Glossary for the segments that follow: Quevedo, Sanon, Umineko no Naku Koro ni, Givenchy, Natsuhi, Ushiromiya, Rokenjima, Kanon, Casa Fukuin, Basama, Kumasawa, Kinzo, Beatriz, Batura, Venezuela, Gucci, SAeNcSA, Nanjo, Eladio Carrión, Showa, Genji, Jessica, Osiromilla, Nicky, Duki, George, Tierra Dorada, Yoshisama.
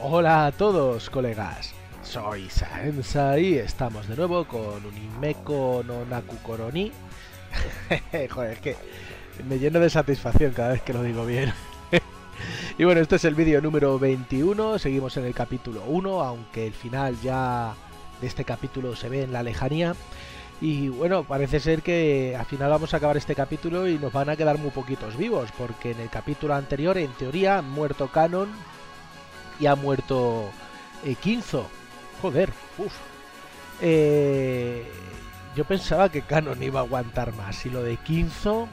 Hola a todos, colegas. Soy SAeNcSA y estamos de nuevo con Umineko no Naku Koro ni. Joder, es que me lleno de satisfacción cada vez que lo digo bien. Y bueno, este es el vídeo número 21, seguimos en el capítulo 1, aunque el final ya de este capítulo se ve en la lejanía. Y bueno, parece ser que al final vamos a acabar este capítulo y nos van a quedar muy poquitos vivos, porque en el capítulo anterior, en teoría, han muerto Kanon y ha muerto Kinzo. Joder, uff. Yo pensaba que Kanon iba a aguantar más, y lo de Kinzo...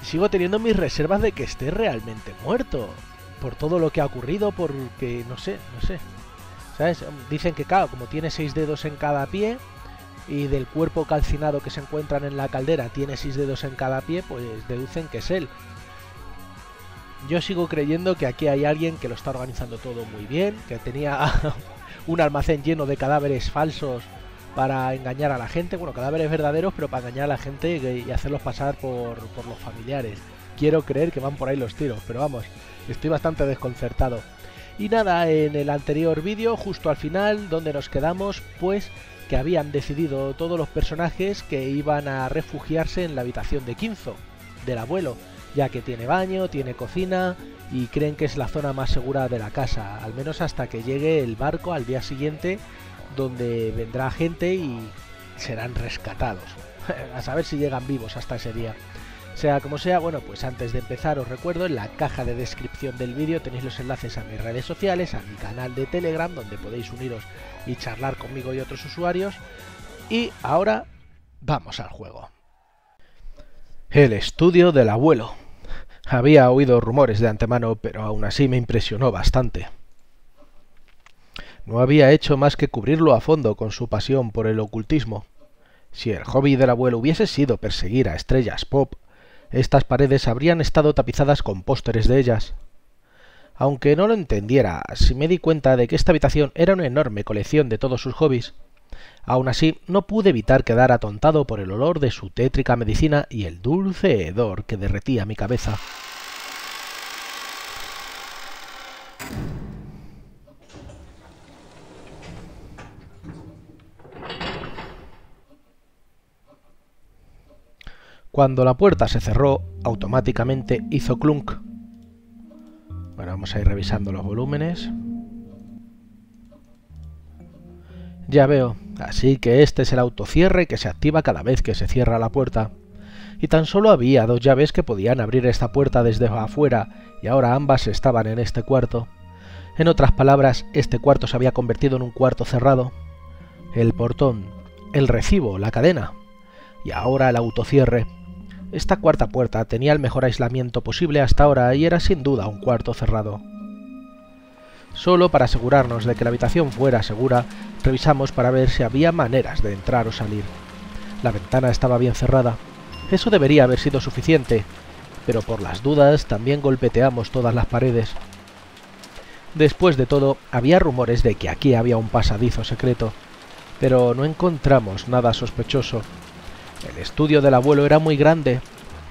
Sigo teniendo mis reservas de que esté realmente muerto, por todo lo que ha ocurrido, porque no sé. ¿Sabes? Dicen que, claro, como tiene 6 dedos en cada pie, y del cuerpo calcinado que se encuentran en la caldera tiene 6 dedos en cada pie, pues deducen que es él. Yo sigo creyendo que aquí hay alguien que lo está organizando todo muy bien, que tenía un almacén lleno de cadáveres falsos para engañar a la gente, bueno, cadáveres verdaderos, pero para engañar a la gente y hacerlos pasar por los familiares. Quiero creer que van por ahí los tiros, pero vamos, estoy bastante desconcertado. Y nada, en el anterior vídeo, justo al final, donde nos quedamos, pues que habían decidido todos los personajes que iban a refugiarse en la habitación de Kinzo, del abuelo, ya que tiene baño, tiene cocina y creen que es la zona más segura de la casa, al menos hasta que llegue el barco al día siguiente, donde vendrá gente y serán rescatados. A saber si llegan vivos hasta ese día. Sea como sea, bueno, pues antes de empezar os recuerdo, en la caja de descripción del vídeo tenéis los enlaces a mis redes sociales, a mi canal de Telegram, donde podéis uniros y charlar conmigo y otros usuarios. Y ahora vamos al juego. El estudio del abuelo. Había oído rumores de antemano, pero aún así me impresionó bastante. No había hecho más que cubrirlo a fondo con su pasión por el ocultismo. Si el hobby del abuelo hubiese sido perseguir a estrellas pop, estas paredes habrían estado tapizadas con pósteres de ellas. Aunque no lo entendiera, sí me di cuenta de que esta habitación era una enorme colección de todos sus hobbies. Aún así, no pude evitar quedar atontado por el olor de su tétrica medicina y el dulce hedor que derretía mi cabeza. Cuando la puerta se cerró, automáticamente hizo clunk. Bueno, vamos a ir revisando los volúmenes. Ya veo, así que este es el autocierre que se activa cada vez que se cierra la puerta. Y tan solo había 2 llaves que podían abrir esta puerta desde afuera, y ahora ambas estaban en este cuarto. En otras palabras, este cuarto se había convertido en un cuarto cerrado. El portón, el recibo, la cadena, y ahora el autocierre. Esta cuarta puerta tenía el mejor aislamiento posible hasta ahora y era sin duda un cuarto cerrado. Solo para asegurarnos de que la habitación fuera segura, revisamos para ver si había maneras de entrar o salir. La ventana estaba bien cerrada. Eso debería haber sido suficiente, pero por las dudas también golpeteamos todas las paredes. Después de todo, había rumores de que aquí había un pasadizo secreto, pero no encontramos nada sospechoso. El estudio del abuelo era muy grande,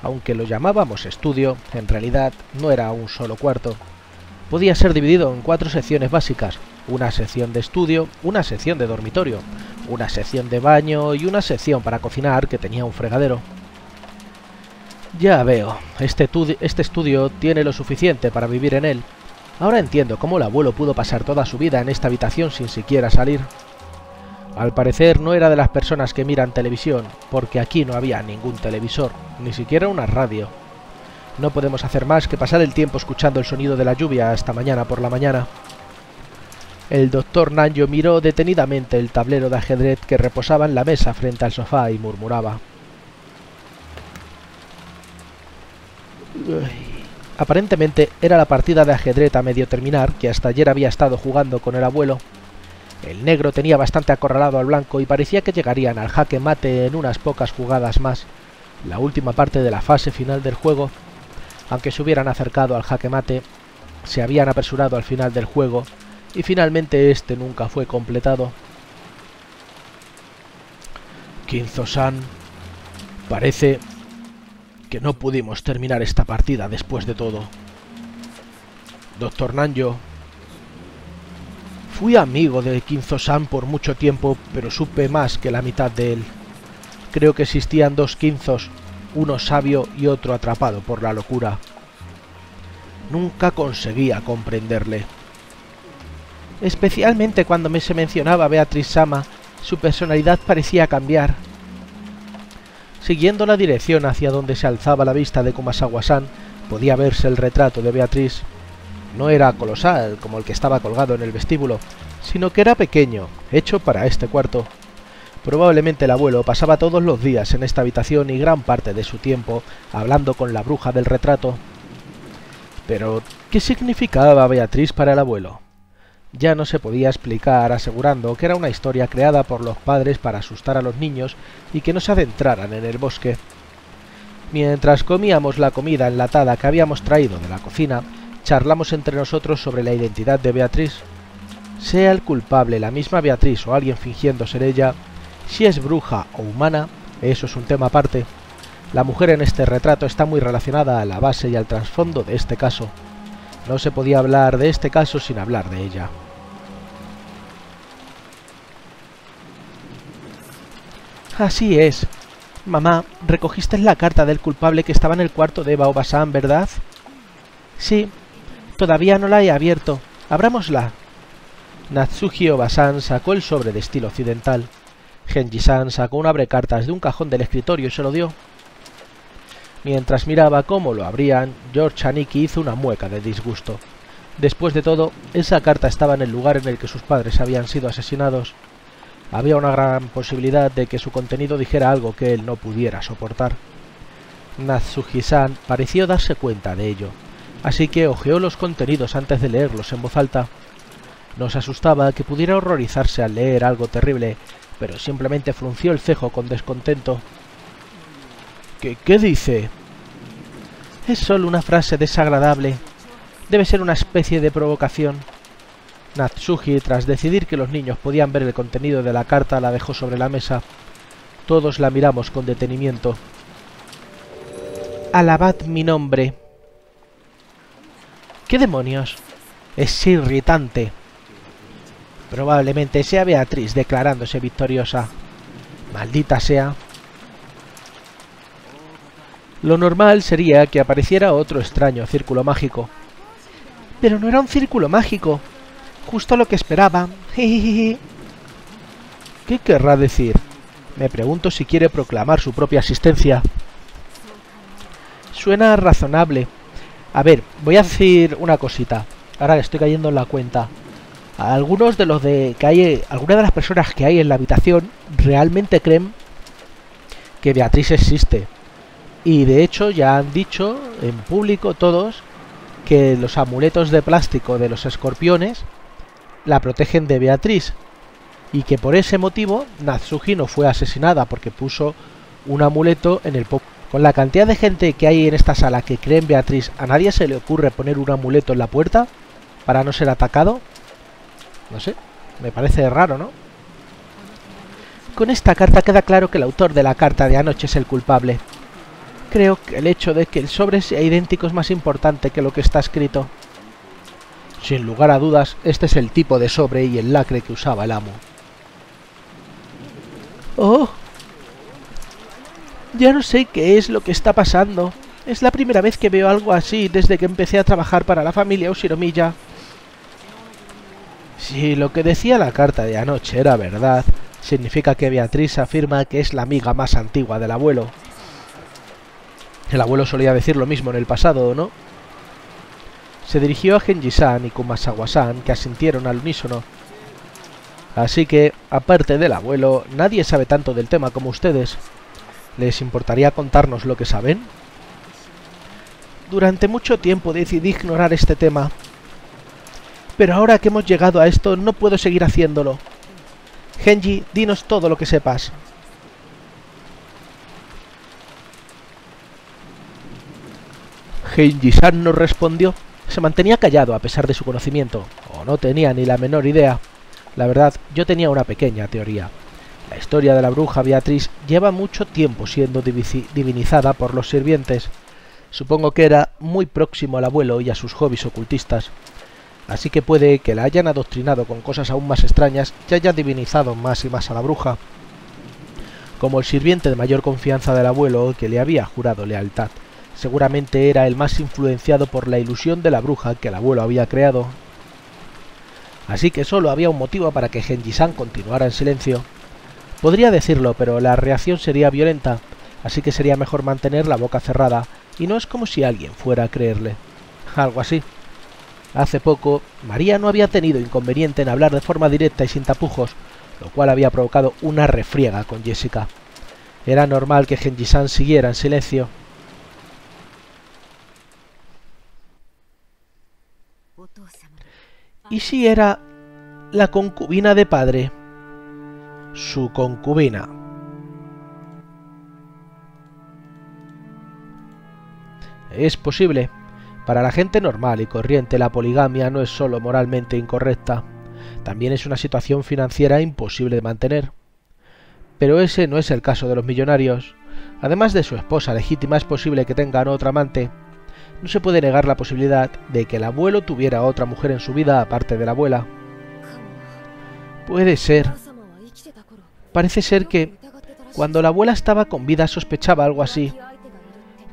aunque lo llamábamos estudio, en realidad no era un solo cuarto. Podía ser dividido en 4 secciones básicas, una sección de estudio, una sección de dormitorio, una sección de baño y una sección para cocinar que tenía un fregadero. Ya veo, este estudio tiene lo suficiente para vivir en él. Ahora entiendo cómo el abuelo pudo pasar toda su vida en esta habitación sin siquiera salir. Al parecer no era de las personas que miran televisión, porque aquí no había ningún televisor, ni siquiera una radio. No podemos hacer más que pasar el tiempo escuchando el sonido de la lluvia hasta mañana por la mañana. El doctor Nanjo miró detenidamente el tablero de ajedrez que reposaba en la mesa frente al sofá y murmuraba. Aparentemente era la partida de ajedrez a medio terminar que hasta ayer había estado jugando con el abuelo. El negro tenía bastante acorralado al blanco y parecía que llegarían al jaque mate en unas pocas jugadas más, la última parte de la fase final del juego. Aunque se hubieran acercado al jaque mate, se habían apresurado al final del juego y finalmente este nunca fue completado. Kinzo-san, parece que no pudimos terminar esta partida después de todo. Doctor Nanjo, fui amigo de Kinzo-san por mucho tiempo, pero supe más que la mitad de él. Creo que existían dos Kinzos, uno sabio y otro atrapado por la locura. Nunca conseguía comprenderle. Especialmente cuando se mencionaba a Beatriz-sama, su personalidad parecía cambiar. Siguiendo la dirección hacia donde se alzaba la vista de Kumasawa-san, podía verse el retrato de Beatriz. No era colosal, como el que estaba colgado en el vestíbulo, sino que era pequeño, hecho para este cuarto. Probablemente el abuelo pasaba todos los días en esta habitación y gran parte de su tiempo hablando con la bruja del retrato. Pero, ¿qué significaba Beatriz para el abuelo? Ya no se podía explicar, asegurando que era una historia creada por los padres para asustar a los niños y que no se adentraran en el bosque. Mientras comíamos la comida enlatada que habíamos traído de la cocina, charlamos entre nosotros sobre la identidad de Beatriz. Sea el culpable la misma Beatriz o alguien fingiendo ser ella, si es bruja o humana, eso es un tema aparte. La mujer en este retrato está muy relacionada a la base y al trasfondo de este caso. No se podía hablar de este caso sin hablar de ella. Así es. Mamá, recogiste la carta del culpable que estaba en el cuarto de Baobasan, ¿verdad? Sí. Todavía no la he abierto. Abrámosla. Natsuhi Obasan sacó el sobre de estilo occidental. Genji-san sacó un abrecartas de un cajón del escritorio y se lo dio. Mientras miraba cómo lo abrían, George a Nicky hizo una mueca de disgusto. Después de todo, esa carta estaba en el lugar en el que sus padres habían sido asesinados. Había una gran posibilidad de que su contenido dijera algo que él no pudiera soportar. Natsuhi-san pareció darse cuenta de ello, así que hojeó los contenidos antes de leerlos en voz alta. Nos asustaba que pudiera horrorizarse al leer algo terrible, pero simplemente frunció el cejo con descontento. ¿Qué dice? Es solo una frase desagradable. Debe ser una especie de provocación. Natsuhi, tras decidir que los niños podían ver el contenido de la carta, la dejó sobre la mesa. Todos la miramos con detenimiento. Alabad mi nombre. ¿Qué demonios? Es irritante. Probablemente sea Beatriz declarándose victoriosa. Maldita sea. Lo normal sería que apareciera otro extraño círculo mágico. Pero no era un círculo mágico. Justo lo que esperaba. ¿Qué querrá decir? Me pregunto si quiere proclamar su propia existencia. Suena razonable. A ver, voy a decir una cosita. Ahora que estoy cayendo en la cuenta. Algunas de las personas que hay en la habitación realmente creen que Beatriz existe. Y de hecho ya han dicho en público todos que los amuletos de plástico de los escorpiones la protegen de Beatriz. Y que por ese motivo Natsuhi no fue asesinada porque puso un amuleto en el poco. Con la cantidad de gente que hay en esta sala que cree en Beatriz, ¿a nadie se le ocurre poner un amuleto en la puerta para no ser atacado? No sé, me parece raro, ¿no? Con esta carta queda claro que el autor de la carta de anoche es el culpable. Creo que el hecho de que el sobre sea idéntico es más importante que lo que está escrito. Sin lugar a dudas, este es el tipo de sobre y el lacre que usaba el amo. ¡Oh! Ya no sé qué es lo que está pasando. Es la primera vez que veo algo así desde que empecé a trabajar para la familia Ushiromiya. Si lo que decía la carta de anoche era verdad, significa que Beatriz afirma que es la amiga más antigua del abuelo. El abuelo solía decir lo mismo en el pasado, ¿o no? Se dirigió a Genji-san y Kumasawa-san, que asintieron al unísono. Así que, aparte del abuelo, nadie sabe tanto del tema como ustedes. ¿Les importaría contarnos lo que saben? Durante mucho tiempo decidí ignorar este tema. Pero ahora que hemos llegado a esto, no puedo seguir haciéndolo. Genji, dinos todo lo que sepas. Genji-san no respondió. Se mantenía callado a pesar de su conocimiento, o no tenía ni la menor idea. La verdad, yo tenía una pequeña teoría. La historia de la bruja Beatriz lleva mucho tiempo siendo divinizada por los sirvientes. Supongo que era muy próximo al abuelo y a sus hobbies ocultistas. Así que puede que la hayan adoctrinado con cosas aún más extrañas y haya divinizado más y más a la bruja. Como el sirviente de mayor confianza del abuelo que le había jurado lealtad, seguramente era el más influenciado por la ilusión de la bruja que el abuelo había creado. Así que solo había un motivo para que Genji-san continuara en silencio. Podría decirlo, pero la reacción sería violenta, así que sería mejor mantener la boca cerrada, y no es como si alguien fuera a creerle. Algo así. Hace poco, María no había tenido inconveniente en hablar de forma directa y sin tapujos, lo cual había provocado una refriega con Jessica. Era normal que Genji-san siguiera en silencio. ¿Y si era la concubina de padre? Su concubina. Es posible. Para la gente normal y corriente, la poligamia no es solo moralmente incorrecta, también es una situación financiera imposible de mantener. Pero ese no es el caso de los millonarios. Además de su esposa legítima, es posible que tengan otra amante. No se puede negar la posibilidad de que el abuelo tuviera otra mujer en su vida aparte de la abuela. Puede ser. Parece ser que, cuando la abuela estaba con vida, sospechaba algo así.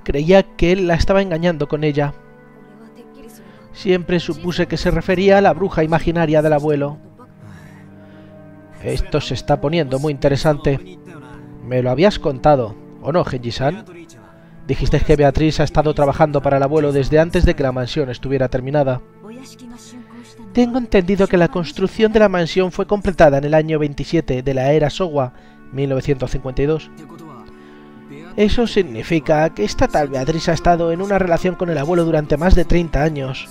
Creía que él la estaba engañando con ella. Siempre supuse que se refería a la bruja imaginaria del abuelo. Esto se está poniendo muy interesante. ¿Me lo habías contado, o no, Genji-san? Dijiste que Beatriz ha estado trabajando para el abuelo desde antes de que la mansión estuviera terminada. Tengo entendido que la construcción de la mansión fue completada en el año 27 de la era Showa, 1952. Eso significa que esta tal Beatriz ha estado en una relación con el abuelo durante más de 30 años.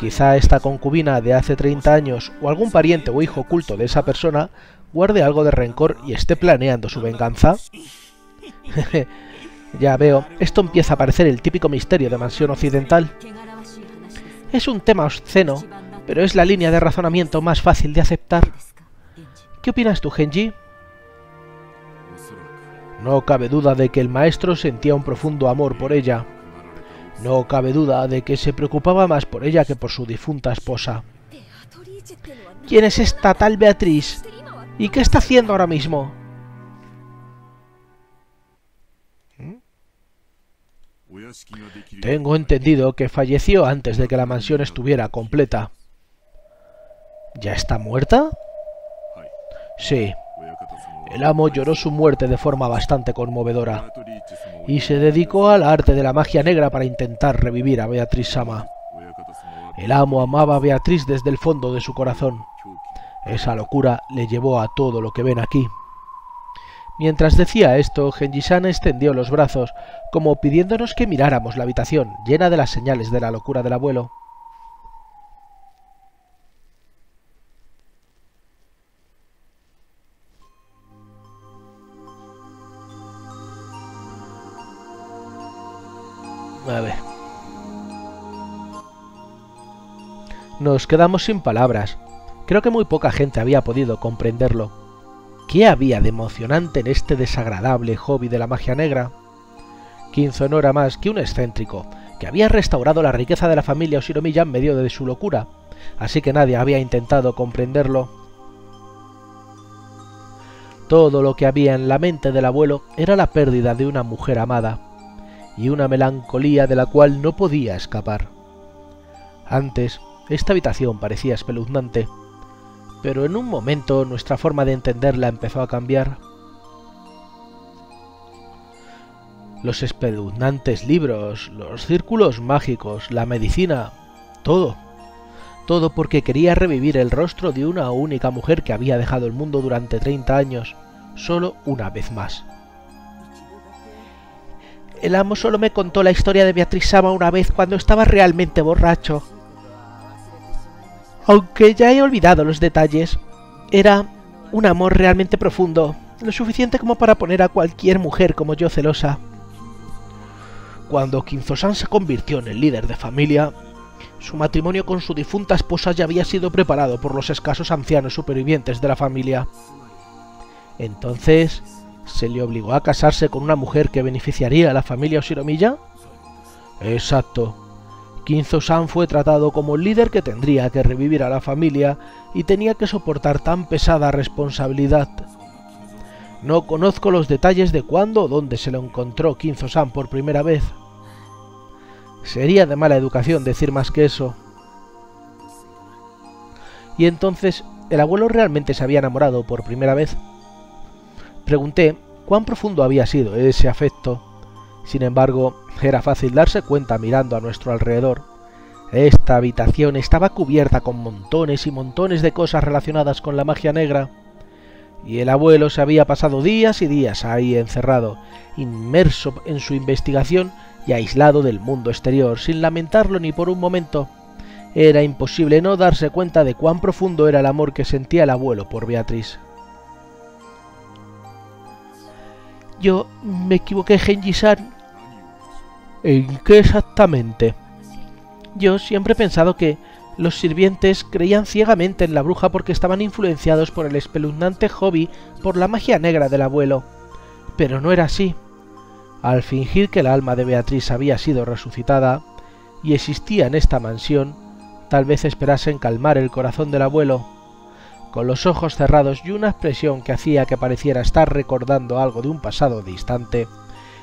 Quizá esta concubina de hace 30 años o algún pariente o hijo oculto de esa persona guarde algo de rencor y esté planeando su venganza. Ya veo, esto empieza a parecer el típico misterio de mansión occidental. Es un tema obsceno, pero es la línea de razonamiento más fácil de aceptar. ¿Qué opinas tú, Genji? No cabe duda de que el maestro sentía un profundo amor por ella. No cabe duda de que se preocupaba más por ella que por su difunta esposa. ¿Quién es esta tal Beatriz? ¿Y qué está haciendo ahora mismo? Tengo entendido que falleció antes de que la mansión estuviera completa. ¿Ya está muerta? Sí. El amo lloró su muerte de forma bastante conmovedora y se dedicó al arte de la magia negra para intentar revivir a Beatriz-sama. El amo amaba a Beatriz desde el fondo de su corazón. Esa locura le llevó a todo lo que ven aquí. Mientras decía esto, Genji-san extendió los brazos, como pidiéndonos que miráramos la habitación, llena de las señales de la locura del abuelo. A ver. Nos quedamos sin palabras. Creo que muy poca gente había podido comprenderlo. ¿Qué había de emocionante en este desagradable hobby de la magia negra? Kinzo no era más que un excéntrico, que había restaurado la riqueza de la familia Osiromilla en medio de su locura, así que nadie había intentado comprenderlo. Todo lo que había en la mente del abuelo era la pérdida de una mujer amada, y una melancolía de la cual no podía escapar. Antes, esta habitación parecía espeluznante. Pero en un momento nuestra forma de entenderla empezó a cambiar. Los espeluznantes libros, los círculos mágicos, la medicina, todo. Todo porque quería revivir el rostro de una única mujer que había dejado el mundo durante 30 años, solo una vez más. El amo solo me contó la historia de Beatriz-sama una vez cuando estaba realmente borracho. Aunque ya he olvidado los detalles, era un amor realmente profundo, lo suficiente como para poner a cualquier mujer como yo celosa. Cuando Kinzo-san se convirtió en el líder de familia, su matrimonio con su difunta esposa ya había sido preparado por los escasos ancianos supervivientes de la familia. Entonces, ¿se le obligó a casarse con una mujer que beneficiaría a la familia Osiromilla? Exacto. Kinzo-san fue tratado como el líder que tendría que revivir a la familia y tenía que soportar tan pesada responsabilidad. No conozco los detalles de cuándo o dónde se lo encontró Kinzo-san por primera vez. Sería de mala educación decir más que eso. Y entonces, ¿el abuelo realmente se había enamorado por primera vez? Pregunté cuán profundo había sido ese afecto. Sin embargo, era fácil darse cuenta mirando a nuestro alrededor. Esta habitación estaba cubierta con montones y montones de cosas relacionadas con la magia negra. Y el abuelo se había pasado días y días ahí encerrado, inmerso en su investigación y aislado del mundo exterior, sin lamentarlo ni por un momento. Era imposible no darse cuenta de cuán profundo era el amor que sentía el abuelo por Beatriz. Yo me equivoqué, Genji-san. ¿En qué exactamente? Yo siempre he pensado que los sirvientes creían ciegamente en la bruja porque estaban influenciados por el espeluznante hobby por la magia negra del abuelo. Pero no era así. Al fingir que el alma de Beatriz había sido resucitada y existía en esta mansión, tal vez esperasen calmar el corazón del abuelo. Con los ojos cerrados y una expresión que hacía que pareciera estar recordando algo de un pasado distante,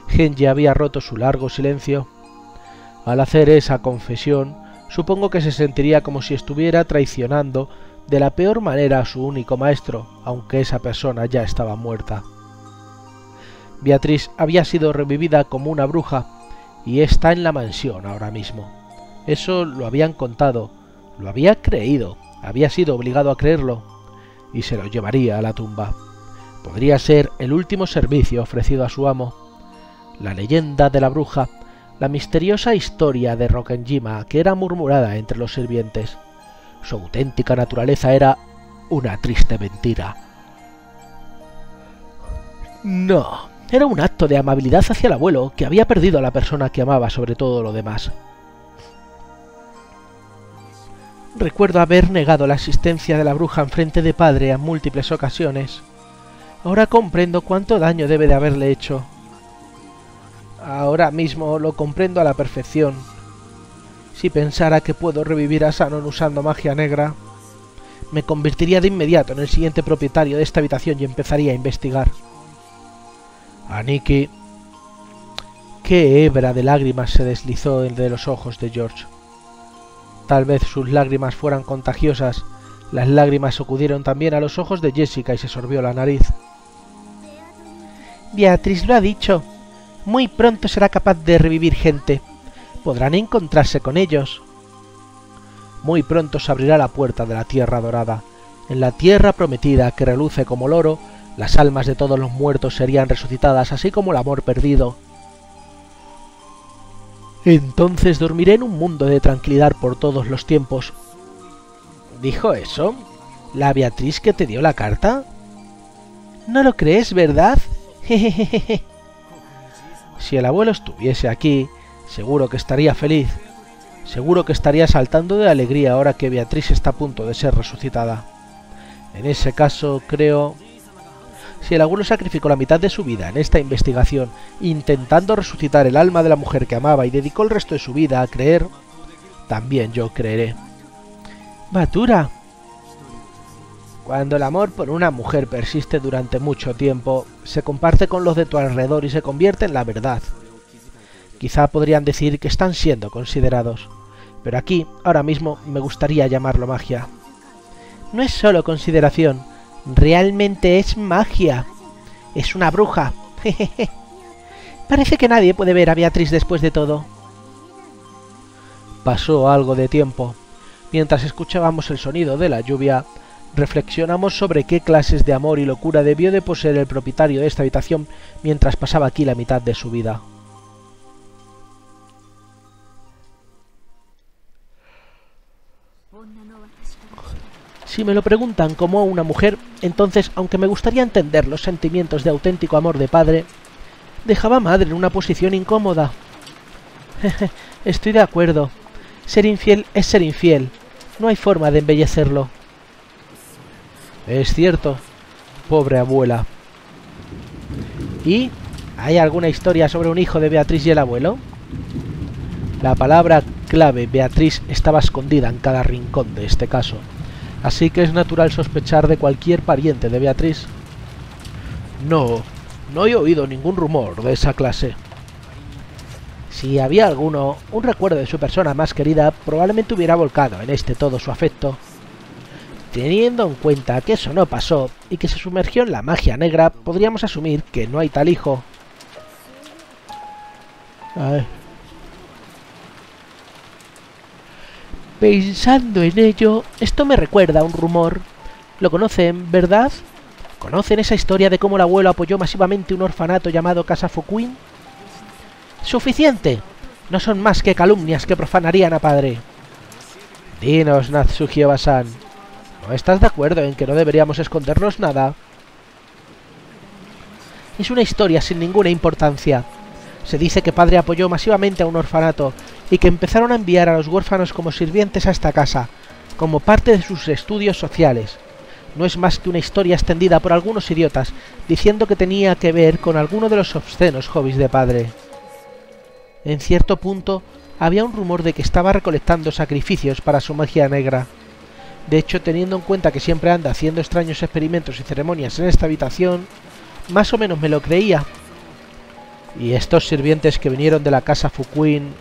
Genji había roto su largo silencio. Al hacer esa confesión, supongo que se sentiría como si estuviera traicionando de la peor manera a su único maestro, aunque esa persona ya estaba muerta. Beatriz había sido revivida como una bruja y está en la mansión ahora mismo. Eso lo habían contado, lo había creído, había sido obligado a creerlo, y se lo llevaría a la tumba. Podría ser el último servicio ofrecido a su amo. La leyenda de la bruja, la misteriosa historia de Rokenjima que era murmurada entre los sirvientes. Su auténtica naturaleza era una triste mentira. No, era un acto de amabilidad hacia el abuelo que había perdido a la persona que amaba sobre todo lo demás. Recuerdo haber negado la existencia de la bruja en frente de padre en múltiples ocasiones. Ahora comprendo cuánto daño debe de haberle hecho. Ahora mismo lo comprendo a la perfección. Si pensara que puedo revivir a Sanon usando magia negra, me convertiría de inmediato en el siguiente propietario de esta habitación y empezaría a investigar. A Nicky. Qué hebra de lágrimas se deslizó de los ojos de George. Tal vez sus lágrimas fueran contagiosas. Las lágrimas acudieron también a los ojos de Jessica y se sorbió la nariz. Beatriz lo ha dicho. Muy pronto será capaz de revivir gente. Podrán encontrarse con ellos. Muy pronto se abrirá la puerta de la Tierra Dorada. En la Tierra Prometida, que reluce como el oro, las almas de todos los muertos serían resucitadas, así como el amor perdido. Entonces dormiré en un mundo de tranquilidad por todos los tiempos. ¿Dijo eso? ¿La Beatriz que te dio la carta? ¿No lo crees, verdad? Jejejeje. Si el abuelo estuviese aquí, seguro que estaría feliz. Seguro que estaría saltando de alegría ahora que Beatriz está a punto de ser resucitada. En ese caso, creo... Si el abuelo sacrificó la mitad de su vida en esta investigación, intentando resucitar el alma de la mujer que amaba y dedicó el resto de su vida a creer, también yo creeré. ¡Batura! Cuando el amor por una mujer persiste durante mucho tiempo, se comparte con los de tu alrededor y se convierte en la verdad. Quizá podrían decir que están siendo considerados, pero aquí, ahora mismo, me gustaría llamarlo magia. No es solo consideración. Realmente es magia. Es una bruja. Jejeje. Parece que nadie puede ver a Beatriz después de todo. Pasó algo de tiempo. Mientras escuchábamos el sonido de la lluvia, reflexionamos sobre qué clases de amor y locura debió de poseer el propietario de esta habitación mientras pasaba aquí la mitad de su vida. Si me lo preguntan como a una mujer, entonces, aunque me gustaría entender los sentimientos de auténtico amor de padre, dejaba a madre en una posición incómoda. Estoy de acuerdo. Ser infiel es ser infiel. No hay forma de embellecerlo. Es cierto. Pobre abuela. ¿Y hay alguna historia sobre un hijo de Beatriz y el abuelo? La palabra clave Beatriz estaba escondida en cada rincón de este caso, así que es natural sospechar de cualquier pariente de Beatriz. No he oído ningún rumor de esa clase. Si había alguno, un recuerdo de su persona más querida probablemente hubiera volcado en este todo su afecto. Teniendo en cuenta que eso no pasó y que se sumergió en la magia negra, podríamos asumir que no hay tal hijo. A ver. Pensando en ello, esto me recuerda a un rumor. ¿Lo conocen, verdad? ¿Conocen esa historia de cómo el abuelo apoyó masivamente un orfanato llamado Casa Fukuin? ¡Suficiente! No son más que calumnias que profanarían a padre. Dinos, Natsuhi Oba-san, ¿no estás de acuerdo en que no deberíamos escondernos nada? Es una historia sin ninguna importancia. Se dice que padre apoyó masivamente a un orfanato y que empezaron a enviar a los huérfanos como sirvientes a esta casa, como parte de sus estudios sociales. No es más que una historia extendida por algunos idiotas, diciendo que tenía que ver con alguno de los obscenos hobbies de padre. En cierto punto, había un rumor de que estaba recolectando sacrificios para su magia negra. De hecho, teniendo en cuenta que siempre anda haciendo extraños experimentos y ceremonias en esta habitación, más o menos me lo creía. Y estos sirvientes que vinieron de la casa Fukuin...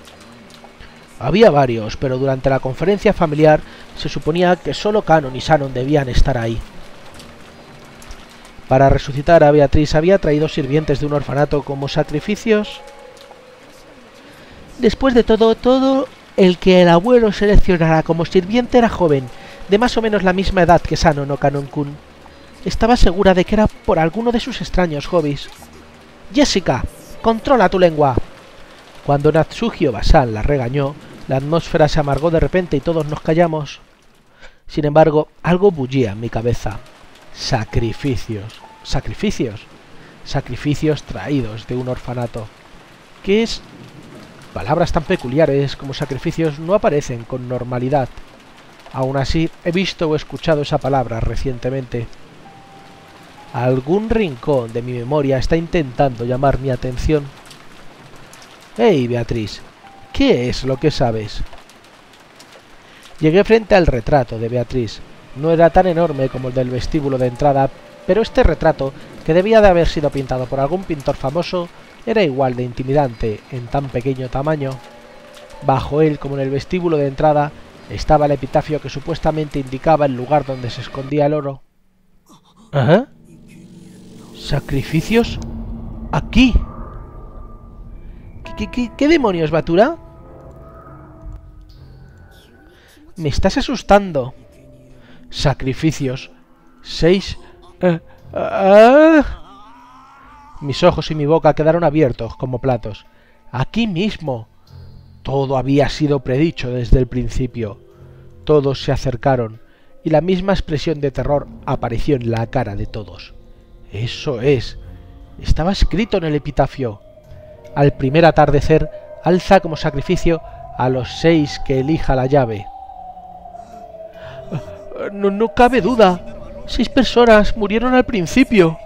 Había varios, pero durante la conferencia familiar se suponía que solo Kanon y Sanon debían estar ahí. Para resucitar a Beatriz había traído sirvientes de un orfanato como sacrificios. Después de todo el que el abuelo seleccionara como sirviente era joven, de más o menos la misma edad que Sanon o Kanon-kun. Estaba segura de que era por alguno de sus extraños hobbies. Jessica, controla tu lengua. Cuando Natsuhi Oba-san la regañó, la atmósfera se amargó de repente y todos nos callamos. Sin embargo, algo bullía en mi cabeza. Sacrificios traídos de un orfanato. ¿Qué es? Palabras tan peculiares como sacrificios no aparecen con normalidad. Aún así, he visto o escuchado esa palabra recientemente. Algún rincón de mi memoria está intentando llamar mi atención. Hey, Beatriz, ¿qué es lo que sabes? Llegué frente al retrato de Beatriz. No era tan enorme como el del vestíbulo de entrada, pero este retrato, que debía de haber sido pintado por algún pintor famoso, era igual de intimidante en tan pequeño tamaño. Bajo él, como en el vestíbulo de entrada, estaba el epitafio que supuestamente indicaba el lugar donde se escondía el oro. ¿Ajá? ¿Sacrificios? ¡Aquí! ¿Qué demonios, Batura? Me estás asustando. Sacrificios. 6. Mis ojos y mi boca quedaron abiertos como platos. Aquí mismo. Todo había sido predicho desde el principio. Todos se acercaron y la misma expresión de terror apareció en la cara de todos. Eso es. Estaba escrito en el epitafio. Al primer atardecer, alza como sacrificio a los 6 que elija la llave. No cabe duda. 6 personas murieron al principio.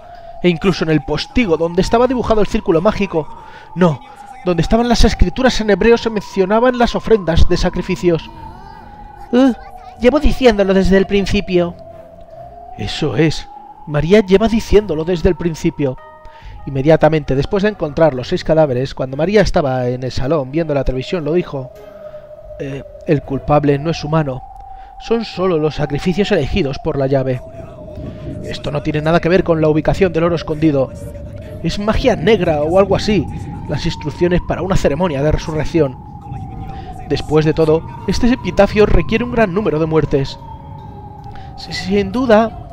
E incluso en el postigo, donde estaba dibujado el círculo mágico. No, donde estaban las escrituras en hebreo se mencionaban las ofrendas de sacrificios. Llevo diciéndolo desde el principio. Eso es. María lleva diciéndolo desde el principio. Inmediatamente después de encontrar los 6 cadáveres, cuando María estaba en el salón viendo la televisión, lo dijo. El culpable no es humano. Son solo los sacrificios elegidos por la llave. Esto no tiene nada que ver con la ubicación del oro escondido. Es magia negra o algo así. Las instrucciones para una ceremonia de resurrección. Después de todo, este epitafio requiere un gran número de muertes. Sin duda...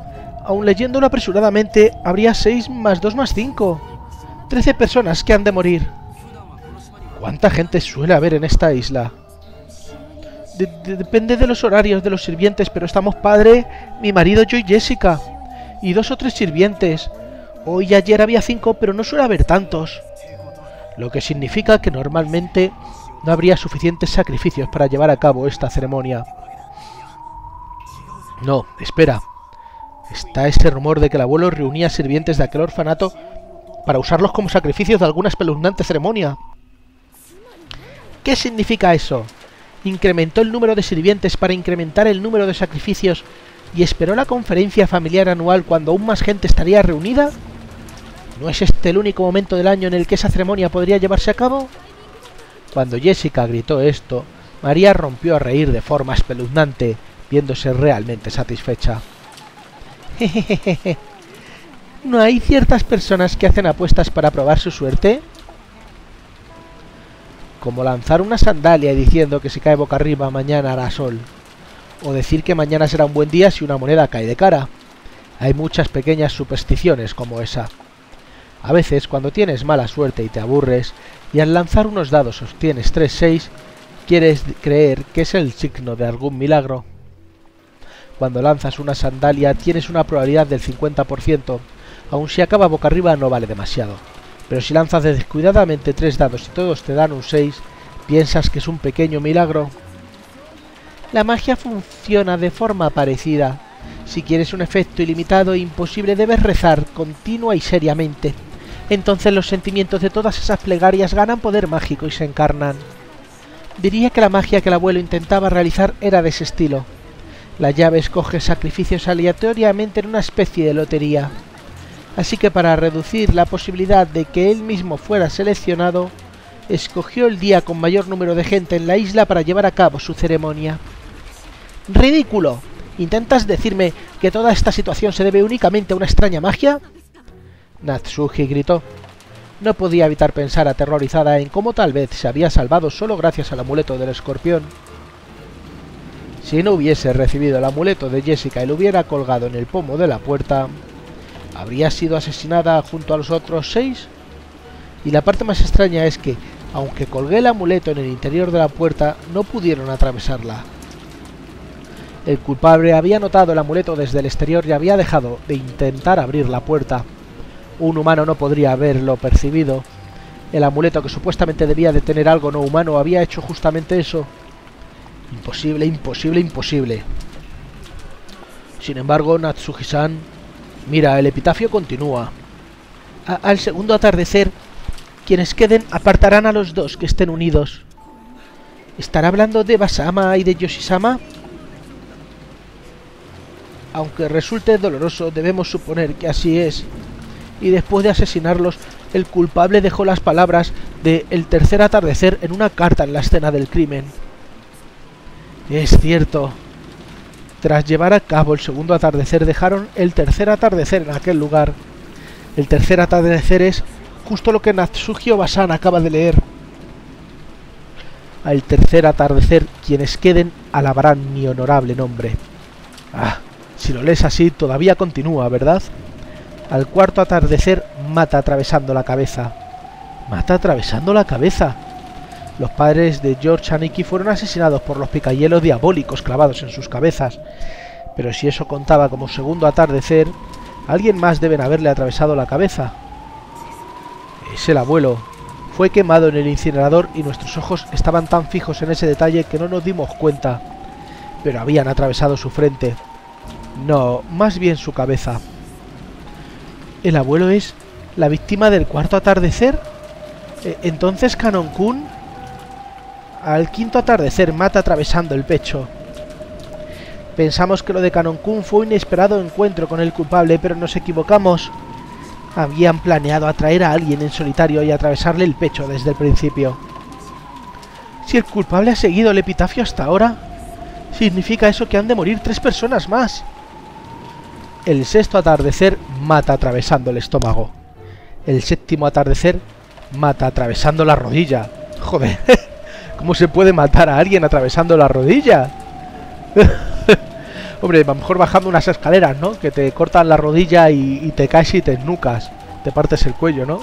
Aun leyéndolo apresuradamente, habría 6 más 2 más 5. 13 personas que han de morir. ¿Cuánta gente suele haber en esta isla? Depende de los horarios de los sirvientes, pero estamos padre, mi marido, yo y Jessica. Y 2 o 3 sirvientes. Hoy y ayer había 5, pero no suele haber tantos. Lo que significa que normalmente no habría suficientes sacrificios para llevar a cabo esta ceremonia. No, espera. Está ese rumor de que el abuelo reunía sirvientes de aquel orfanato para usarlos como sacrificios de alguna espeluznante ceremonia. ¿Qué significa eso? Incrementó el número de sirvientes para incrementar el número de sacrificios y esperó la conferencia familiar anual cuando aún más gente estaría reunida. ¿No es este el único momento del año en el que esa ceremonia podría llevarse a cabo? Cuando Jessica gritó esto, María rompió a reír de forma espeluznante, viéndose realmente satisfecha. Jejeje. ¿No hay ciertas personas que hacen apuestas para probar su suerte? Como lanzar una sandalia diciendo que si cae boca arriba mañana hará sol. O decir que mañana será un buen día si una moneda cae de cara. Hay muchas pequeñas supersticiones como esa. A veces, cuando tienes mala suerte y te aburres, y al lanzar unos dados obtienes 3-6, quieres creer que es el signo de algún milagro. Cuando lanzas una sandalia tienes una probabilidad del 50%, aun si acaba boca arriba no vale demasiado. Pero si lanzas descuidadamente 3 dados y todos te dan un 6, piensas que es un pequeño milagro. La magia funciona de forma parecida. Si quieres un efecto ilimitado e imposible debes rezar continua y seriamente. Entonces los sentimientos de todas esas plegarias ganan poder mágico y se encarnan. Diría que la magia que el abuelo intentaba realizar era de ese estilo. La llave escoge sacrificios aleatoriamente en una especie de lotería. Así que para reducir la posibilidad de que él mismo fuera seleccionado, escogió el día con mayor número de gente en la isla para llevar a cabo su ceremonia. ¡Ridículo! ¿Intentas decirme que toda esta situación se debe únicamente a una extraña magia? Natsuhi gritó. No podía evitar pensar aterrorizada en cómo tal vez se había salvado solo gracias al amuleto del escorpión. Si no hubiese recibido el amuleto de Jessica y lo hubiera colgado en el pomo de la puerta, ¿habría sido asesinada junto a los otros 6? Y la parte más extraña es que, aunque colgué el amuleto en el interior de la puerta, no pudieron atravesarla. El culpable había notado el amuleto desde el exterior y había dejado de intentar abrir la puerta. Un humano no podría haberlo percibido. El amuleto, que supuestamente debía detener algo no humano, había hecho justamente eso. Imposible, imposible, imposible. Sin embargo, Natsuhi-san... Mira, el epitafio continúa. Al segundo atardecer, quienes queden apartarán a los dos que estén unidos. ¿Estará hablando de Basama y de Yoshisama? Aunque resulte doloroso, debemos suponer que así es. Y después de asesinarlos, el culpable dejó las palabras de el tercer atardecer en una carta en la escena del crimen. Es cierto. Tras llevar a cabo el segundo atardecer, dejaron el tercer atardecer en aquel lugar. El tercer atardecer es justo lo que Natsuhi Obasan acaba de leer. Al tercer atardecer, quienes queden alabarán mi honorable nombre. Ah, si lo lees así, todavía continúa, ¿verdad? Al cuarto atardecer, mata atravesando la cabeza. ¿Mata atravesando la cabeza? Los padres de George y Nicky fueron asesinados por los picayelos diabólicos clavados en sus cabezas. Pero si eso contaba como segundo atardecer, a alguien más deben haberle atravesado la cabeza. Es el abuelo. Fue quemado en el incinerador y nuestros ojos estaban tan fijos en ese detalle que no nos dimos cuenta. Pero habían atravesado su frente. No, más bien su cabeza. ¿El abuelo es la víctima del cuarto atardecer? ¿Entonces Kanon-kun...? Al quinto atardecer, mata atravesando el pecho. Pensamos que lo de Kanon-kun fue un inesperado encuentro con el culpable, pero nos equivocamos. Habían planeado atraer a alguien en solitario y atravesarle el pecho desde el principio. Si el culpable ha seguido el epitafio hasta ahora, significa eso que han de morir 3 personas más. El sexto atardecer, mata atravesando el estómago. El séptimo atardecer, mata atravesando la rodilla. Joder. ¿Cómo se puede matar a alguien atravesando la rodilla? Hombre, a lo mejor bajando unas escaleras, ¿no? Que te cortan la rodilla y te caes y te esnucas. Te partes el cuello, ¿no?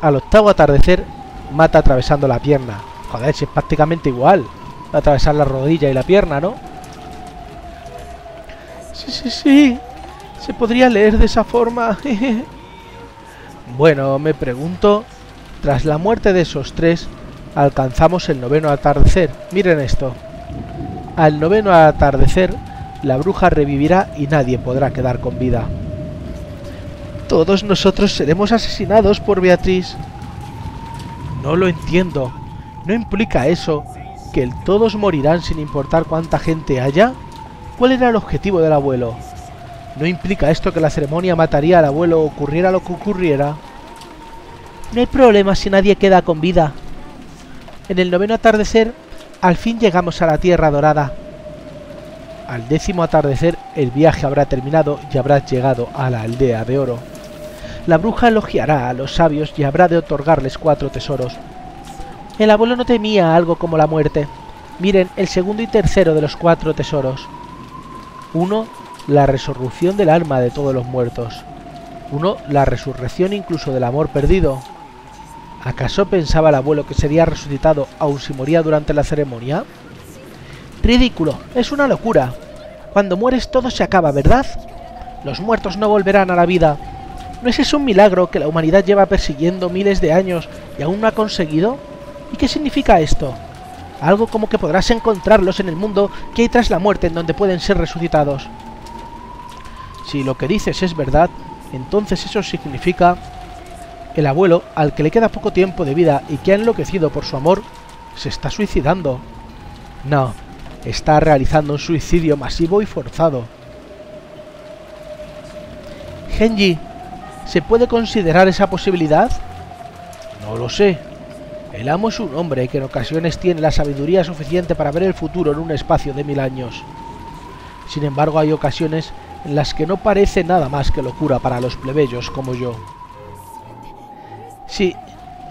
Al octavo atardecer, mata atravesando la pierna. Joder, si es prácticamente igual. Atravesar la rodilla y la pierna, ¿no? Sí, sí, sí. Se podría leer de esa forma. Bueno, me pregunto... Tras la muerte de esos 3... Alcanzamos el noveno atardecer. Miren esto. Al noveno atardecer, la bruja revivirá y nadie podrá quedar con vida. Todos nosotros seremos asesinados por Beatriz. No lo entiendo. ¿No implica eso que todos morirán sin importar cuánta gente haya? ¿Cuál era el objetivo del abuelo? ¿No implica esto que la ceremonia mataría al abuelo ocurriera lo que ocurriera? No hay problema si nadie queda con vida. En el noveno atardecer, al fin llegamos a la Tierra Dorada. Al décimo atardecer, el viaje habrá terminado y habrás llegado a la Aldea de Oro. La bruja elogiará a los sabios y habrá de otorgarles 4 tesoros. El abuelo no temía algo como la muerte. Miren el segundo y tercero de los 4 tesoros. 1. La resurrección del alma de todos los muertos. 1. La resurrección incluso del amor perdido. ¿Acaso pensaba el abuelo que sería resucitado aun si moría durante la ceremonia? Ridículo, es una locura. Cuando mueres todo se acaba, ¿verdad? Los muertos no volverán a la vida. ¿No es eso un milagro que la humanidad lleva persiguiendo miles de años y aún no ha conseguido? ¿Y qué significa esto? Algo como que podrás encontrarlos en el mundo que hay tras la muerte en donde pueden ser resucitados. Si lo que dices es verdad, entonces eso significa... El abuelo, al que le queda poco tiempo de vida y que ha enloquecido por su amor, se está suicidando. No, está realizando un suicidio masivo y forzado. Genji, ¿se puede considerar esa posibilidad? No lo sé. El amo es un hombre que en ocasiones tiene la sabiduría suficiente para ver el futuro en un espacio de 1000 años. Sin embargo, hay ocasiones en las que no parece nada más que locura para los plebeyos como yo. Sí,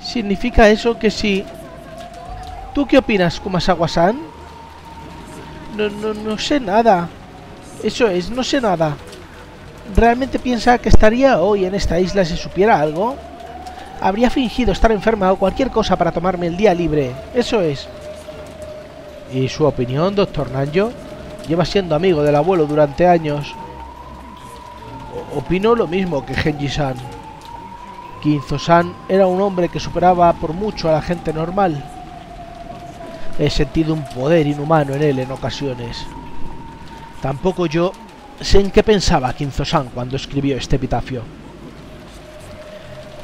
significa eso que sí. ¿Tú qué opinas, Kumasawa-san? No sé nada. Eso es, no sé nada. ¿Realmente piensa que estaría hoy en esta isla si supiera algo? Habría fingido estar enferma o cualquier cosa para tomarme el día libre. Eso es. ¿Y su opinión, doctor Nanjo? Lleva siendo amigo del abuelo durante años. Opino lo mismo que Genji-san. Kinzo-san era un hombre que superaba por mucho a la gente normal. He sentido un poder inhumano en él en ocasiones. Tampoco yo sé en qué pensaba Kinzo-san cuando escribió este epitafio.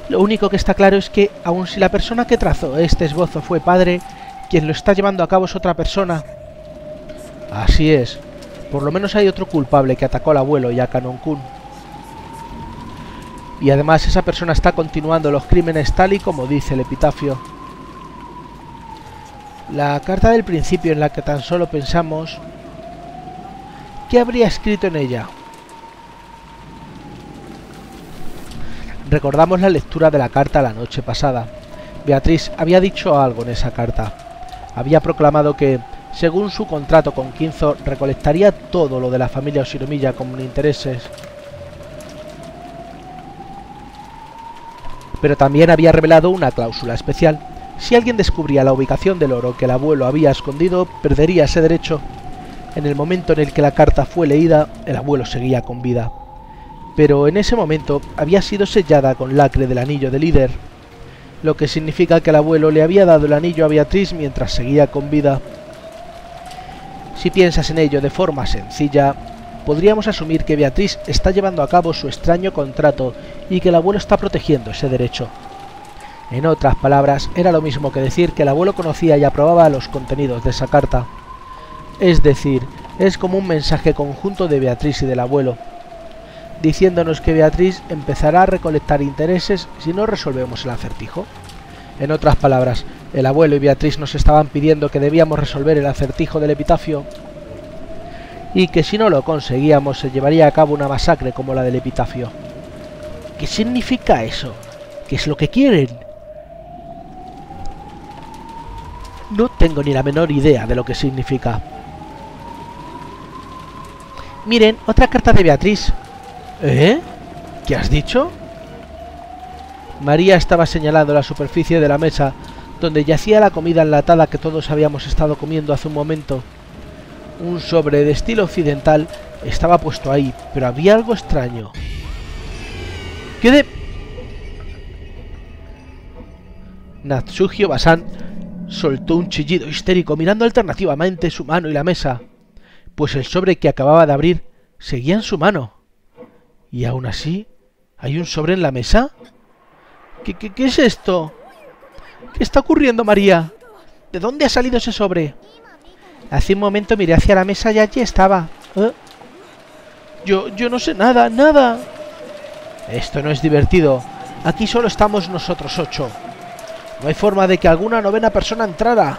Lo único que está claro es que, aun si la persona que trazó este esbozo fue padre, quien lo está llevando a cabo es otra persona. Así es. Por lo menos hay otro culpable que atacó al abuelo y a Kanon-kun. Y además esa persona está continuando los crímenes tal y como dice el epitafio. La carta del principio en la que tan solo pensamos... ¿Qué habría escrito en ella? Recordamos la lectura de la carta la noche pasada. Beatriz había dicho algo en esa carta. Había proclamado que, según su contrato con Kinzo, recolectaría todo lo de la familia Osiromilla como intereses. Pero también había revelado una cláusula especial. Si alguien descubría la ubicación del oro que el abuelo había escondido, perdería ese derecho. En el momento en el que la carta fue leída, el abuelo seguía con vida. Pero en ese momento había sido sellada con lacre del anillo de líder, lo que significa que el abuelo le había dado el anillo a Beatriz mientras seguía con vida. Si piensas en ello de forma sencilla, podríamos asumir que Beatriz está llevando a cabo su extraño contrato y que el abuelo está protegiendo ese derecho. En otras palabras, era lo mismo que decir que el abuelo conocía y aprobaba los contenidos de esa carta. Es decir, es como un mensaje conjunto de Beatriz y del abuelo, diciéndonos que Beatriz empezará a recolectar intereses si no resolvemos el acertijo. En otras palabras, el abuelo y Beatriz nos estaban pidiendo que debíamos resolver el acertijo del epitafio, y que si no lo conseguíamos se llevaría a cabo una masacre como la del epitafio. ¿Qué significa eso? ¿Qué es lo que quieren? No tengo ni la menor idea de lo que significa. Miren, otra carta de Beatriz. ¿Eh? ¿Qué has dicho? María estaba señalando la superficie de la mesa, donde yacía la comida enlatada que todos habíamos estado comiendo hace un momento. Un sobre de estilo occidental estaba puesto ahí, pero había algo extraño. ¿Qué de...? Natsuhi Obasan soltó un chillido histérico mirando alternativamente su mano y la mesa, pues el sobre que acababa de abrir seguía en su mano. Y aún así, ¿Hay un sobre en la mesa? ¿Qué es esto? ¿Qué está ocurriendo, María? ¿De dónde ha salido ese sobre? Hace un momento miré hacia la mesa y allí estaba. ¿Eh? Yo no sé nada, nada. Esto no es divertido. Aquí solo estamos nosotros 8. No hay forma de que alguna novena persona entrara.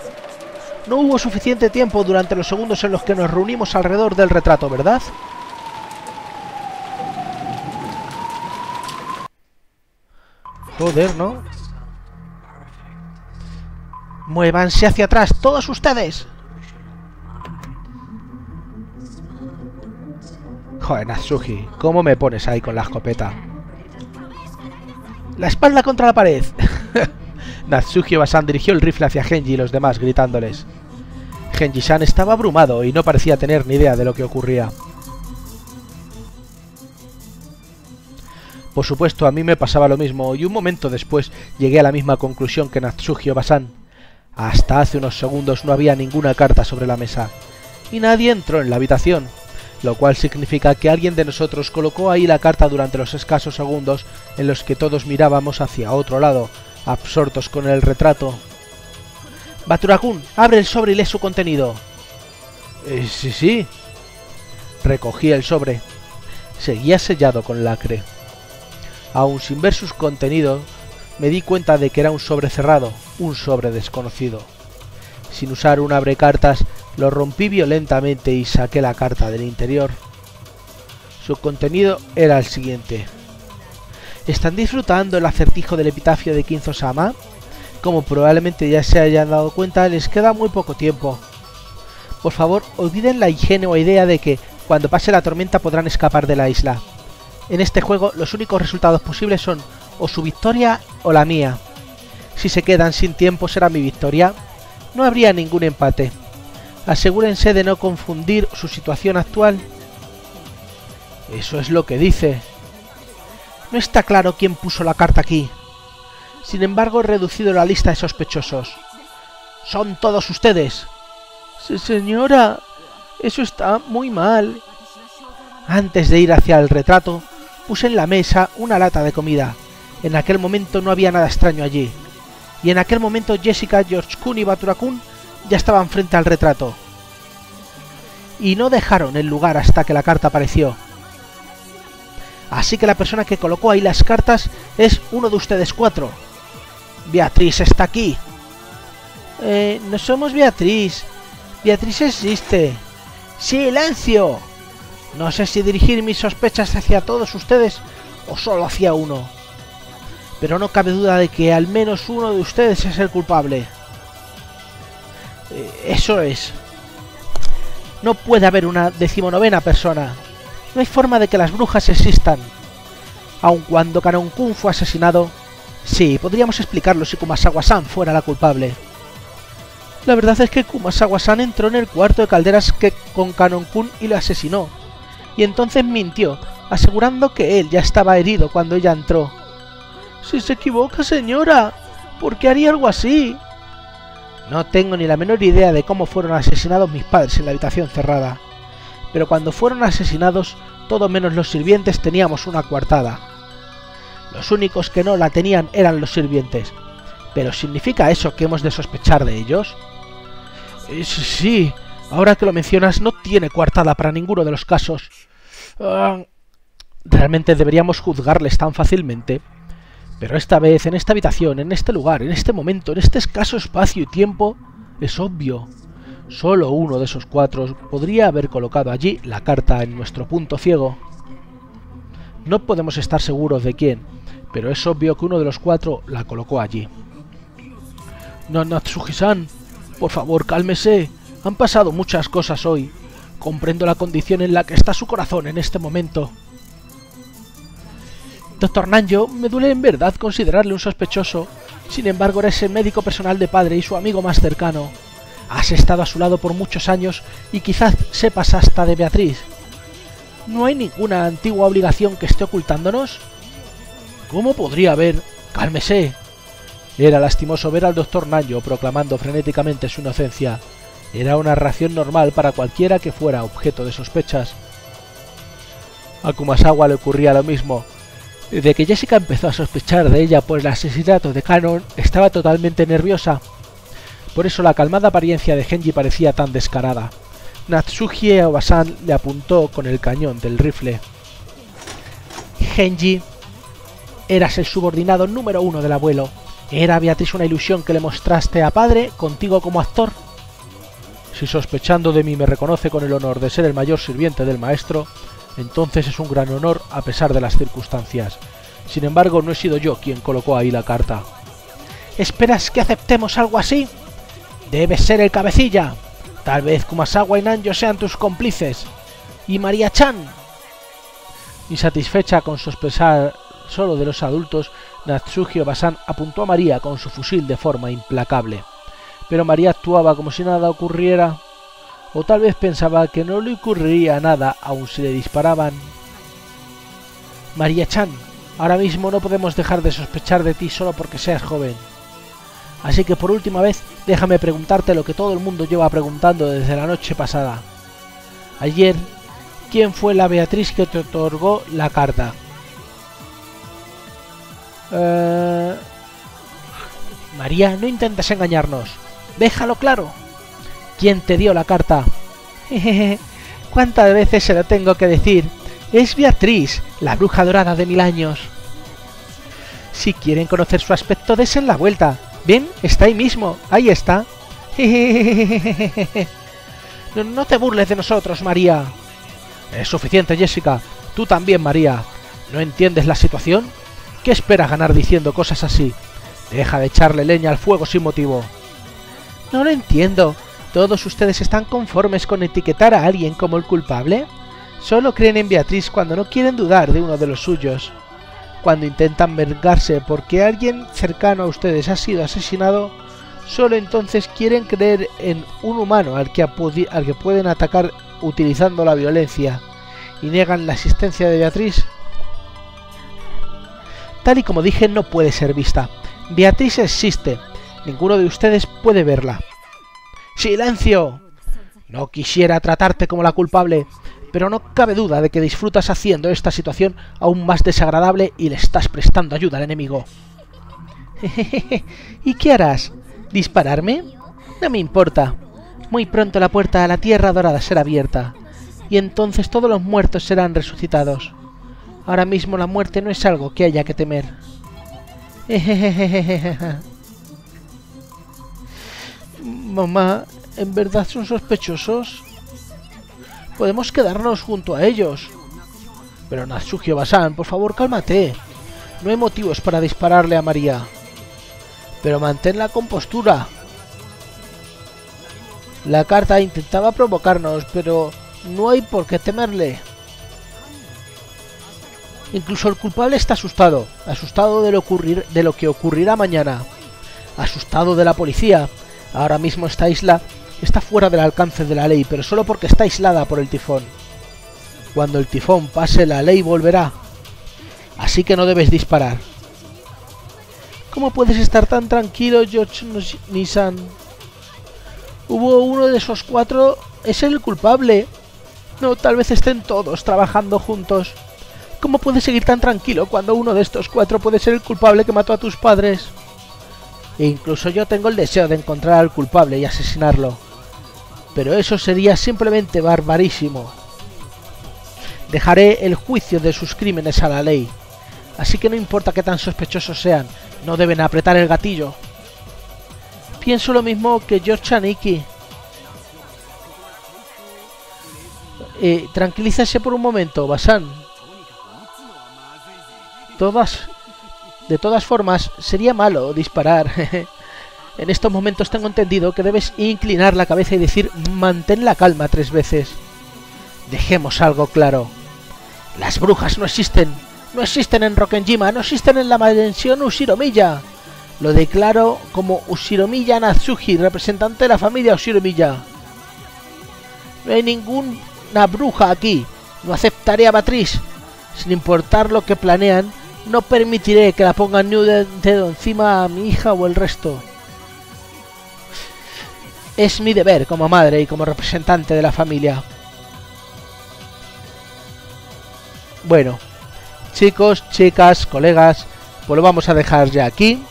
No hubo suficiente tiempo durante los segundos en los que nos reunimos alrededor del retrato, ¿verdad? Joder, ¿no? ¡Muévanse hacia atrás, todos ustedes! Joder, Natsuhi, ¿cómo me pones ahí con la escopeta? ¡La espalda contra la pared! Natsuhi Obasan dirigió el rifle hacia Genji y los demás, gritándoles. Genji-san estaba abrumado y no parecía tener ni idea de lo que ocurría. Por supuesto, a mí me pasaba lo mismo, y un momento después llegué a la misma conclusión que Natsuhi Obasan. Hasta hace unos segundos no había ninguna carta sobre la mesa, y nadie entró en la habitación, lo cual significa que alguien de nosotros colocó ahí la carta durante los escasos segundos en los que todos mirábamos hacia otro lado, absortos con el retrato. Baturakun, abre el sobre y lee su contenido. Sí. Recogí el sobre. Seguía sellado con lacre. Aún sin ver sus contenidos, me di cuenta de que era un sobre cerrado, un sobre desconocido. Sin usar un abrecartas, lo rompí violentamente y saqué la carta del interior. Su contenido era el siguiente. ¿Están disfrutando el acertijo del epitafio de Kinzo-sama? Como probablemente ya se hayan dado cuenta, les queda muy poco tiempo. Por favor, olviden la ingenua idea de que, cuando pase la tormenta, podrán escapar de la isla. En este juego, los únicos resultados posibles son o su victoria o la mía. Si se quedan sin tiempo, será mi victoria. No habría ningún empate. Asegúrense de no confundir su situación actual. Eso es lo que dice. No está claro quién puso la carta aquí. Sin embargo, he reducido la lista de sospechosos. ¡Son todos ustedes! Sí, señora, eso está muy mal. Antes de ir hacia el retrato, puse en la mesa una lata de comida. En aquel momento no había nada extraño allí. Y en aquel momento Jessica, George-kun y Batura-kun ya estaban frente al retrato. Y no dejaron el lugar hasta que la carta apareció. Así que la persona que colocó ahí las cartas es uno de ustedes 4. Beatriz está aquí. No somos Beatriz. Beatriz existe. ¡Silencio! No sé si dirigir mis sospechas hacia todos ustedes o solo hacia uno. Pero no cabe duda de que al menos uno de ustedes es el culpable. Eso es. No puede haber una 19ª persona. No hay forma de que las brujas existan. Aun cuando Kanon-kun fue asesinado, sí, podríamos explicarlo si Kumasawa-san fuera la culpable. La verdad es que Kumasawa-san entró en el cuarto de calderas con Kanon-kun y lo asesinó. Y entonces mintió, asegurando que él ya estaba herido cuando ella entró. Si se equivoca, señora, ¿por qué haría algo así? No tengo ni la menor idea de cómo fueron asesinados mis padres en la habitación cerrada. Pero cuando fueron asesinados, todo menos los sirvientes teníamos una coartada. Los únicos que no la tenían eran los sirvientes. ¿Pero significa eso que hemos de sospechar de ellos? Sí, ahora que lo mencionas, no tiene coartada para ninguno de los casos. ¿Realmente deberíamos juzgarles tan fácilmente? Pero esta vez, en esta habitación, en este lugar, en este momento, en este escaso espacio y tiempo, es obvio. Solo uno de esos 4 podría haber colocado allí la carta en nuestro punto ciego. No podemos estar seguros de quién, pero es obvio que uno de los 4 la colocó allí. No, Natsuhi-san, por favor, cálmese. Han pasado muchas cosas hoy. Comprendo la condición en la que está su corazón en este momento. Doctor Nanjo, me duele en verdad considerarle un sospechoso. Sin embargo, eres el médico personal de padre y su amigo más cercano. Has estado a su lado por muchos años y quizás sepas hasta de Beatriz. ¿No hay ninguna antigua obligación que esté ocultándonos? ¿Cómo podría haber? ¡Cálmese! Era lastimoso ver al doctor Nanjo proclamando frenéticamente su inocencia. Era una reacción normal para cualquiera que fuera objeto de sospechas. A Kumasawa le ocurría lo mismo. Desde que Jessica empezó a sospechar de ella por el asesinato de Kanon, estaba totalmente nerviosa. Por eso la calmada apariencia de Genji parecía tan descarada. Natsuhi Obasan le apuntó con el cañón del rifle. Genji, eras el subordinado número uno del abuelo. ¿Era Beatriz una ilusión que le mostraste a padre, contigo como actor? Si sospechando de mí me reconoce con el honor de ser el mayor sirviente del maestro, entonces es un gran honor a pesar de las circunstancias. Sin embargo, no he sido yo quien colocó ahí la carta. ¿Esperas que aceptemos algo así? Debes ser el cabecilla. Tal vez Kumasawa y Nanjo sean tus cómplices. ¿Y María-chan? Insatisfecha con sospechar solo de los adultos, Natsuhi Obasan apuntó a María con su fusil de forma implacable. Pero María actuaba como si nada ocurriera, o tal vez pensaba que no le ocurriría nada aun si le disparaban. María-chan, ahora mismo no podemos dejar de sospechar de ti solo porque seas joven. Así que por última vez, déjame preguntarte lo que todo el mundo lleva preguntando desde la noche pasada. Ayer, ¿quién fue la Beatriz que te otorgó la carta? María, no intentes engañarnos. Déjalo claro. ¿Quién te dio la carta? ¿Cuántas veces se lo tengo que decir? Es Beatriz, la bruja dorada de 1000 años. Si quieren conocer su aspecto, desen la vuelta. Bien, está ahí mismo. Ahí está. No te burles de nosotros, María. Es suficiente, Jessica. Tú también, María. ¿No entiendes la situación? ¿Qué esperas ganar diciendo cosas así? Deja de echarle leña al fuego sin motivo. No lo entiendo. ¿Todos ustedes están conformes con etiquetar a alguien como el culpable? Solo creen en Beatriz cuando no quieren dudar de uno de los suyos. Cuando intentan vengarse porque alguien cercano a ustedes ha sido asesinado, solo entonces quieren creer en un humano al que pueden atacar utilizando la violencia, y niegan la existencia de Beatriz. Tal y como dije, no puede ser vista. Beatriz existe. Ninguno de ustedes puede verla. ¡Silencio! No quisiera tratarte como la culpable, pero no cabe duda de que disfrutas haciendo esta situación aún más desagradable y le estás prestando ayuda al enemigo. ¿Y qué harás? ¿Dispararme? No me importa. Muy pronto la puerta a la Tierra Dorada será abierta, y entonces todos los muertos serán resucitados. Ahora mismo la muerte no es algo que haya que temer. Mamá, ¿en verdad son sospechosos? Podemos quedarnos junto a ellos. Pero Natsuhi Obasan, por favor, cálmate. No hay motivos para dispararle a María. Pero mantén la compostura. La carta intentaba provocarnos, pero no hay por qué temerle. Incluso el culpable está asustado. Asustado de lo que ocurrirá mañana. Asustado de la policía. Ahora mismo esta isla está fuera del alcance de la ley, pero solo porque está aislada por el tifón. Cuando el tifón pase, la ley volverá. Así que no debes disparar. ¿Cómo puedes estar tan tranquilo, George Nissan? Hubo uno de esos cuatro. Es el culpable. No, tal vez estén todos trabajando juntos. ¿Cómo puedes seguir tan tranquilo cuando uno de estos cuatro puede ser el culpable que mató a tus padres? E incluso yo tengo el deseo de encontrar al culpable y asesinarlo. Pero eso sería simplemente barbarísimo. Dejaré el juicio de sus crímenes a la ley. Así que no importa qué tan sospechosos sean, no deben apretar el gatillo. Pienso lo mismo que George y Nicky. Tranquilízase por un momento, Obasan. De todas formas, sería malo disparar. En estos momentos tengo entendido que debes inclinar la cabeza y decir mantén la calma 3 veces. Dejemos algo claro. Las brujas no existen. No existen en Rokenjima, no existen en la mansión Ushiromiya. Lo declaro como Ushiromiya Natsuhi, representante de la familia Ushiromiya. No hay ninguna bruja aquí. No aceptaré a Beatriz. Sin importar lo que planean, no permitiré que la pongan dedo encima a mi hija o el resto. Es mi deber como madre y como representante de la familia. Bueno, Chicos, chicas, colegas, pues lo vamos a dejar ya aquí.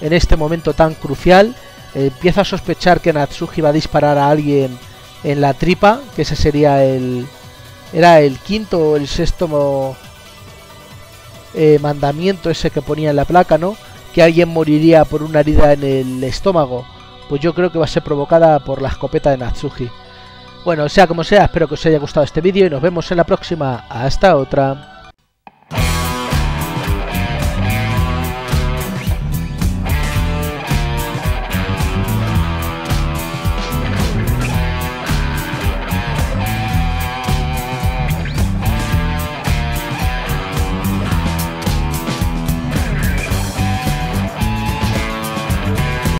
En este momento tan crucial, empiezo a sospechar que Natsuhi va a disparar a alguien en la tripa, que ese sería el... Era el quinto o el sexto mandamiento ese que ponía en la placa, ¿no? Que alguien moriría por una herida en el estómago. Pues yo creo que va a ser provocada por la escopeta de Natsuhi. Bueno, sea como sea, espero que os haya gustado este vídeo y nos vemos en la próxima. Hasta otra.